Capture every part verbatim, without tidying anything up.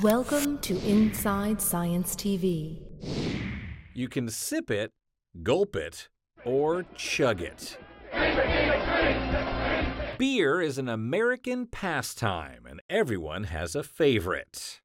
Welcome to Inside Science T V. You can sip it, gulp it, or chug it. Beer is an American pastime, and everyone has a favorite.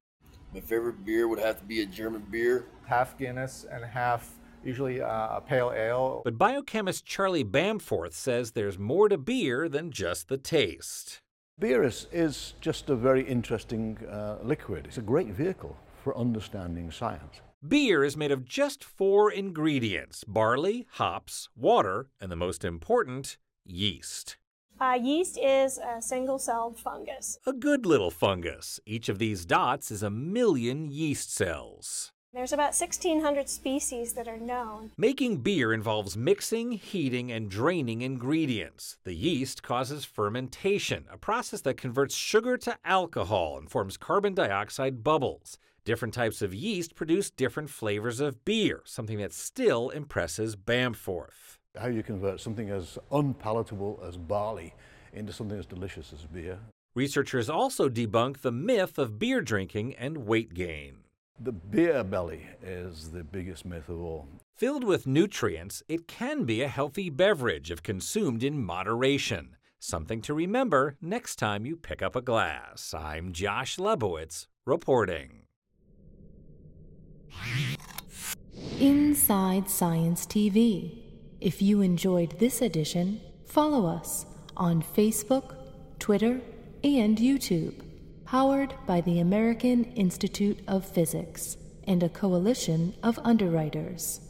My favorite beer would have to be a German beer. Half Guinness and half usually uh, a pale ale. But biochemist Charlie Bamforth says there's more to beer than just the taste. Beer is, is just a very interesting uh, liquid. It's a great vehicle for understanding science. Beer is made of just four ingredients: barley, hops, water, and the most important, yeast. Uh, yeast is a single-celled fungus. A good little fungus. Each of these dots is a million yeast cells. There's about sixteen hundred species that are known. Making beer involves mixing, heating, and draining ingredients. The yeast causes fermentation, a process that converts sugar to alcohol and forms carbon dioxide bubbles. Different types of yeast produce different flavors of beer, something that still impresses Bamforth. How you convert something as unpalatable as barley into something as delicious as beer. Researchers also debunk the myth of beer drinking and weight gain. The beer belly is the biggest myth of all. Filled with nutrients, it can be a healthy beverage if consumed in moderation. Something to remember next time you pick up a glass. I'm Josh Lebowitz reporting. Inside Science T V. If you enjoyed this edition, follow us on Facebook, Twitter, and YouTube. Powered by the American Institute of Physics and a coalition of underwriters.